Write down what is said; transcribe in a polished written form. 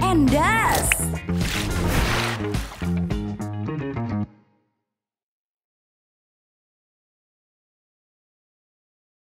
En daar.